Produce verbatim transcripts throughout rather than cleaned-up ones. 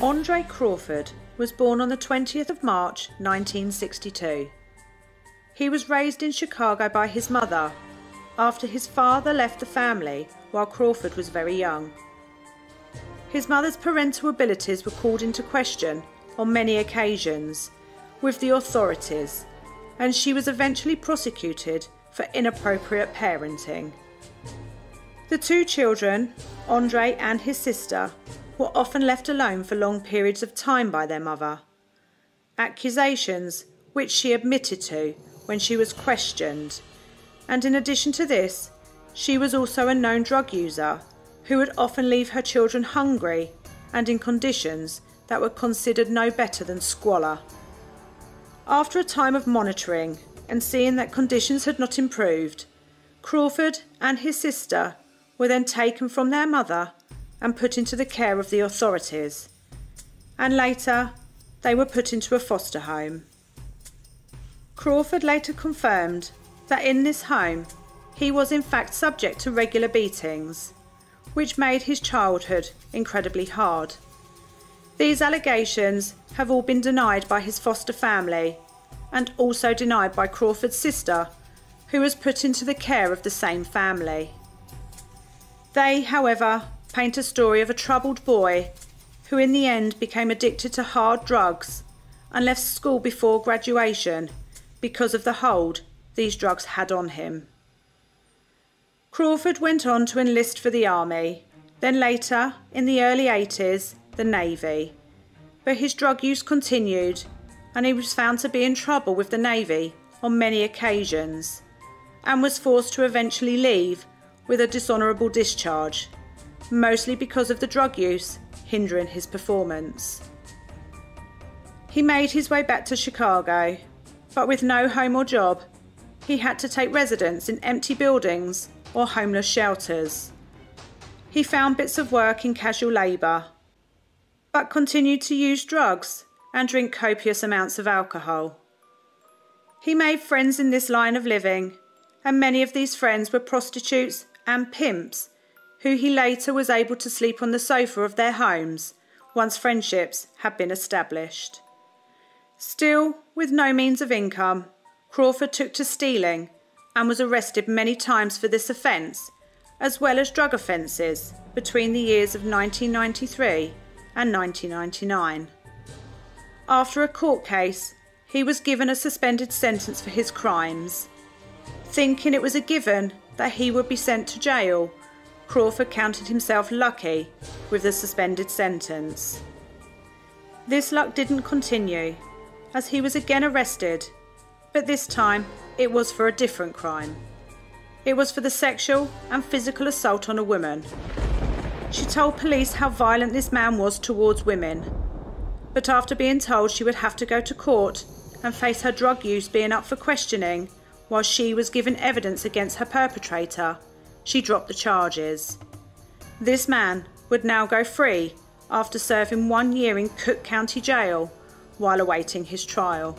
Andre Crawford was born on the twentieth of March nineteen sixty-two. He was raised in Chicago by his mother after his father left the family while Crawford was very young. His mother's parental abilities were called into question on many occasions with the authorities, and she was eventually prosecuted for inappropriate parenting. The two children, Andre and his sister, were often left alone for long periods of time by their mother, accusations which she admitted to when she was questioned, and in addition to this, she was also a known drug user who would often leave her children hungry and in conditions that were considered no better than squalor. After a time of monitoring and seeing that conditions had not improved, Crawford and his sister were then taken from their mother and put into the care of the authorities, and later they were put into a foster home. Crawford later confirmed that in this home he was in fact subject to regular beatings, which made his childhood incredibly hard. These allegations have all been denied by his foster family and also denied by Crawford's sister, who was put into the care of the same family. They, however, paint a story of a troubled boy who in the end became addicted to hard drugs and left school before graduation because of the hold these drugs had on him. Crawford went on to enlist for the Army, then later, in the early eighties, the Navy, but his drug use continued and he was found to be in trouble with the Navy on many occasions and was forced to eventually leave with a dishonourable discharge, mostly because of the drug use hindering his performance. He made his way back to Chicago, but with no home or job, he had to take residence in empty buildings or homeless shelters. He found bits of work in casual labour, but continued to use drugs and drink copious amounts of alcohol. He made friends in this line of living, and many of these friends were prostitutes and pimps who he later was able to sleep on the sofa of their homes once friendships had been established. Still, with no means of income, Crawford took to stealing and was arrested many times for this offence, as well as drug offences, between the years of nineteen ninety-three and nineteen ninety-nine. After a court case, he was given a suspended sentence for his crimes. Thinking it was a given that he would be sent to jail, Crawford counted himself lucky with the suspended sentence. This luck didn't continue, as he was again arrested, but this time it was for a different crime. It was for the sexual and physical assault on a woman. She told police how violent this man was towards women, but after being told she would have to go to court and face her drug use being up for questioning while she was given evidence against her perpetrator, she dropped the charges. This man would now go free after serving one year in Cook County Jail while awaiting his trial.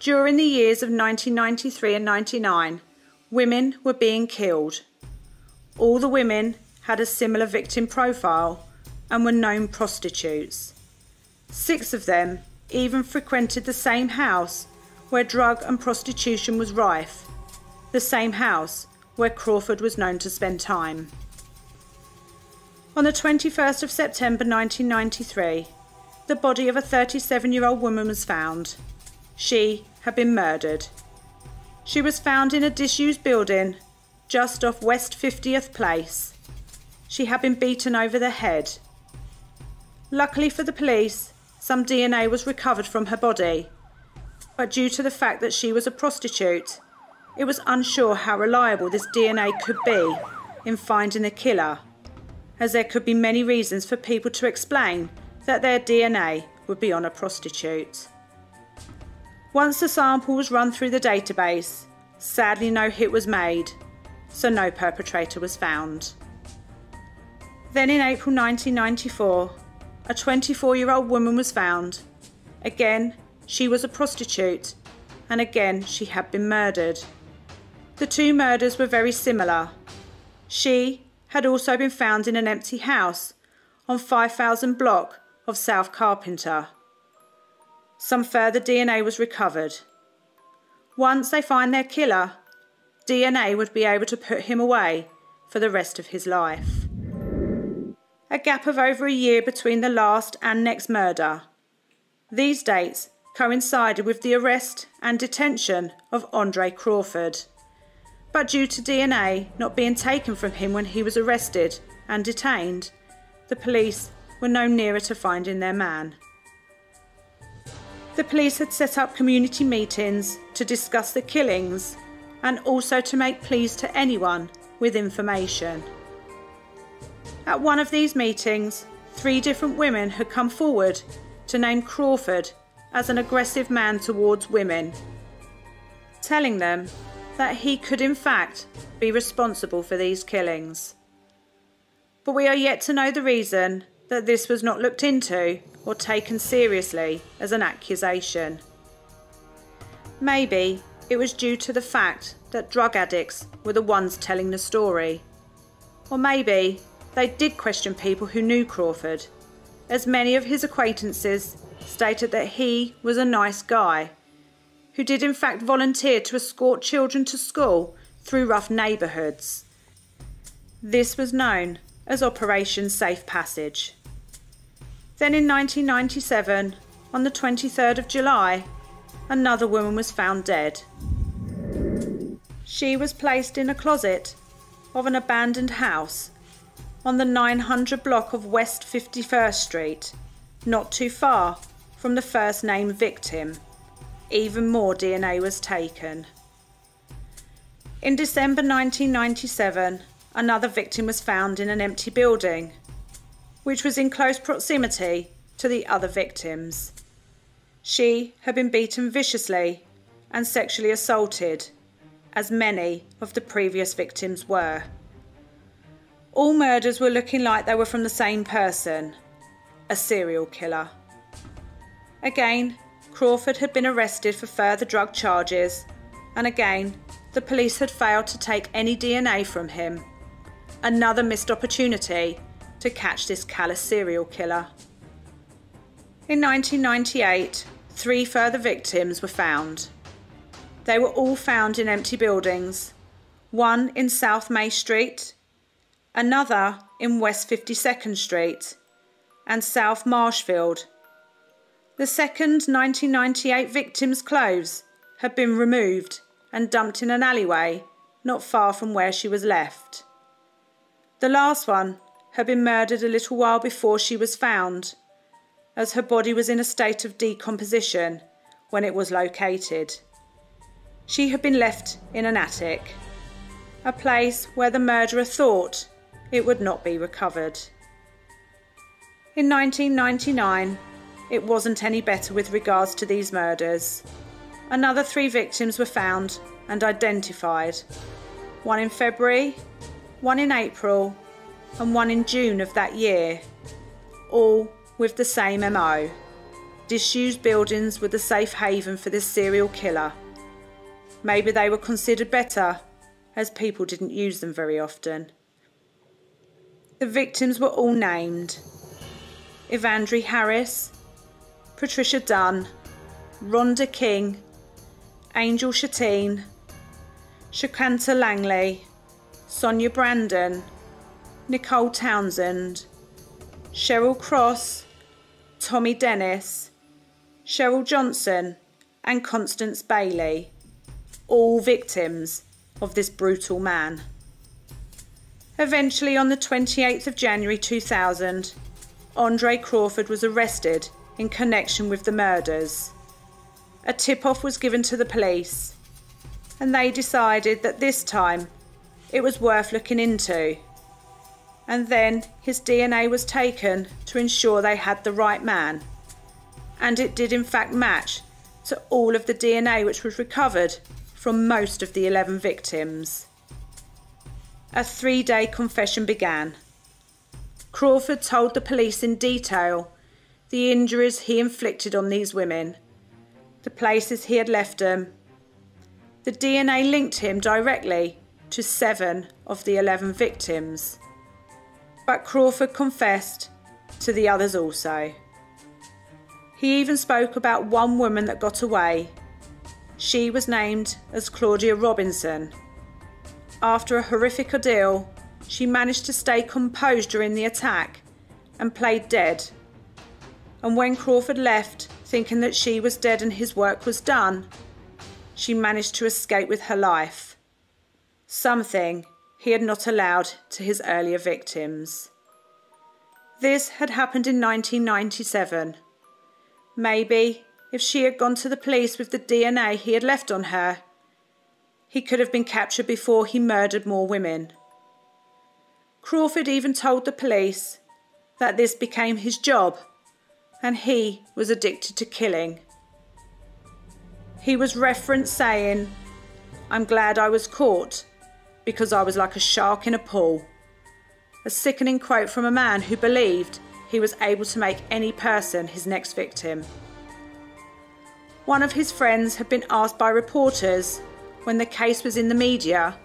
During the years of nineteen ninety-three and ninety-nine, women were being killed. All the women had a similar victim profile and were known prostitutes. Six of them even frequented the same house where drug and prostitution was rife, the same house where Crawford was known to spend time. On the twenty-first of September nineteen ninety-three, the body of a thirty-seven-year-old woman was found. She had been murdered. She was found in a disused building just off West fiftieth Place. She had been beaten over the head. Luckily for the police, some D N A was recovered from her body, but due to the fact that she was a prostitute, it was unsure how reliable this D N A could be in finding a killer, as there could be many reasons for people to explain that their D N A would be on a prostitute. Once the sample was run through the database, sadly no hit was made, so no perpetrator was found. Then in April nineteen ninety-four, a twenty-four-year-old woman was found. Again, she was a prostitute, and again she had been murdered. The two murders were very similar. She had also been found in an empty house on five thousand block of South Carpenter. Some further D N A was recovered. Once they find their killer, D N A would be able to put him away for the rest of his life. A gap of over a year between the last and next murder. These dates coincided with the arrest and detention of Andre Crawford, but due to D N A not being taken from him when he was arrested and detained, the police were no nearer to finding their man. The police had set up community meetings to discuss the killings and also to make pleas to anyone with information. At one of these meetings, three different women had come forward to name Crawford as an aggressive man towards women, telling them that he could in fact be responsible for these killings. But we are yet to know the reason that this was not looked into or taken seriously as an accusation. Maybe it was due to the fact that drug addicts were the ones telling the story, or maybe they did question people who knew Crawford, as many of his acquaintances stated that he was a nice guy who did in fact volunteer to escort children to school through rough neighbourhoods. This was known as Operation Safe Passage. Then in nineteen ninety-seven, on the twenty-third of July, another woman was found dead. She was placed in a closet of an abandoned house on the nine hundred block of West fifty-first Street, not too far from the first named victim. Even more D N A was taken. In December nineteen ninety-seven, another victim was found in an empty building, which was in close proximity to the other victims. She had been beaten viciously and sexually assaulted, as many of the previous victims were. All murders were looking like they were from the same person, a serial killer. Again, Crawford had been arrested for further drug charges, and again, the police had failed to take any D N A from him. Another missed opportunity to catch this callous serial killer. In nineteen ninety-eight, three further victims were found. They were all found in empty buildings, one in South May Street, another in West fifty-second Street and South Marshfield. The second nineteen ninety-eight victim's clothes had been removed and dumped in an alleyway not far from where she was left. The last one had been murdered a little while before she was found, as her body was in a state of decomposition when it was located. She had been left in an attic, a place where the murderer thought it would not be recovered. In nineteen ninety-nine, it wasn't any better with regards to these murders. Another three victims were found and identified, one in February, one in April, and one in June of that year, all with the same M O. Disused buildings were the safe haven for this serial killer. Maybe they were considered better, as people didn't use them very often. The victims were all named: Evandri Harris, Patricia Dunn, Rhonda King, Angel Shateen, Shakanta Langley, Sonia Brandon, Nicole Townsend, Cheryl Cross, Tommy Dennis, Cheryl Johnson and Constance Bailey, all victims of this brutal man. Eventually, on the twenty-eighth of January two thousand, Andre Crawford was arrested in connection with the murders. A tip-off was given to the police, and they decided that this time it was worth looking into, and then his D N A was taken to ensure they had the right man, and it did in fact match to all of the D N A which was recovered from most of the eleven victims. A three-day confession began. Crawford told the police in detail the injuries he inflicted on these women, the places he had left them. The D N A linked him directly to seven of the eleven victims, but Crawford confessed to the others also. He even spoke about one woman that got away. She was named as Claudia Robinson. After a horrific ordeal, she managed to stay composed during the attack and played dead. And when Crawford left, thinking that she was dead and his work was done, she managed to escape with her life, something he had not allowed to his earlier victims. This had happened in nineteen ninety-seven. Maybe if she had gone to the police with the D N A he had left on her, he could have been captured before he murdered more women. Crawford even told the police that this became his job and he was addicted to killing. He was referenced saying, "I'm glad I was caught because I was like a shark in a pool." A sickening quote from a man who believed he was able to make any person his next victim. One of his friends had been asked by reporters when the case was in the media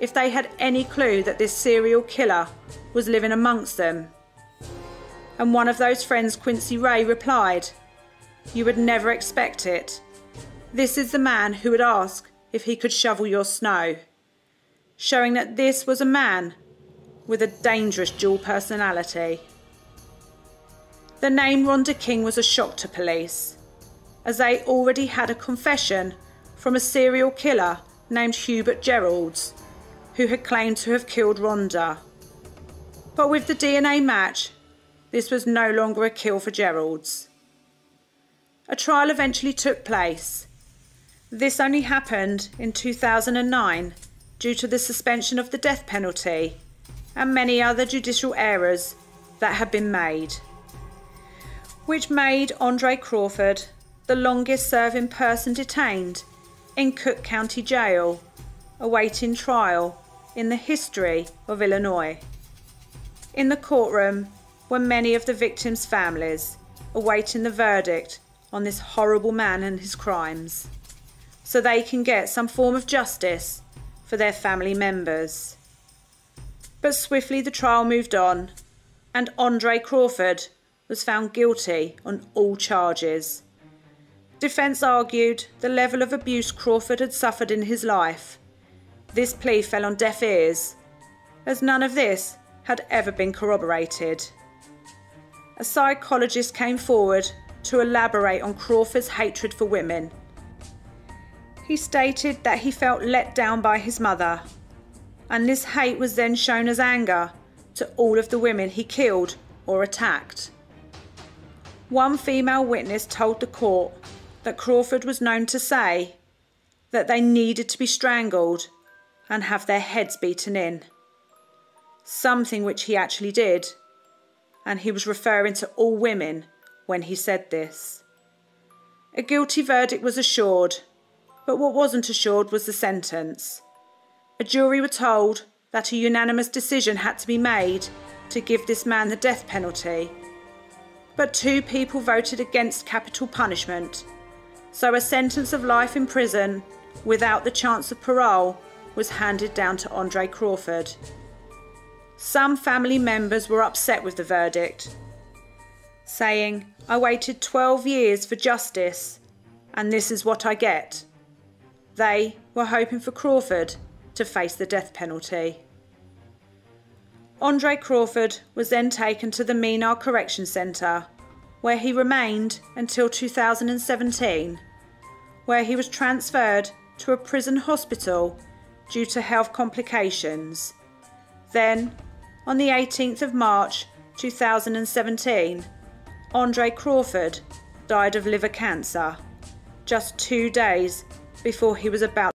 if they had any clue that this serial killer was living amongst them. And one of those friends, Quincy Ray, replied, "You would never expect it. This is the man who would ask if he could shovel your snow," showing that this was a man with a dangerous dual personality. The name Rhonda King was a shock to police, as they already had a confession from a serial killer named Hubert Geralds, who had claimed to have killed Rhonda. But with the D N A match, this was no longer a kill for Geralds. A trial eventually took place. This only happened in two thousand nine due to the suspension of the death penalty and many other judicial errors that had been made, which made Andre Crawford the longest serving person detained in Cook County Jail, awaiting trial in the history of Illinois. In the courtroom were many of the victims' families awaiting the verdict on this horrible man and his crimes, so they can get some form of justice for their family members. But swiftly the trial moved on, and Andre Crawford was found guilty on all charges. Defence argued the level of abuse Crawford had suffered in his life. This plea fell on deaf ears, as none of this had ever been corroborated. A psychologist came forward to elaborate on Crawford's hatred for women. He stated that he felt let down by his mother, and this hate was then shown as anger to all of the women he killed or attacked. One female witness told the court that Crawford was known to say that they needed to be strangled and have their heads beaten in, something which he actually did, and he was referring to all women when he said this. A guilty verdict was assured, but what wasn't assured was the sentence. A jury were told that a unanimous decision had to be made to give this man the death penalty. But two people voted against capital punishment, so a sentence of life in prison without the chance of parole was handed down to Andre Crawford. Some family members were upset with the verdict, saying, "I waited twelve years for justice, and this is what I get." They were hoping for Crawford to face the death penalty. Andre Crawford was then taken to the Menard Correction Center, where he remained until two thousand seventeen, where he was transferred to a prison hospital due to health complications. Then, on the eighteenth of March two thousand seventeen, Andre Crawford died of liver cancer, just two days before he was about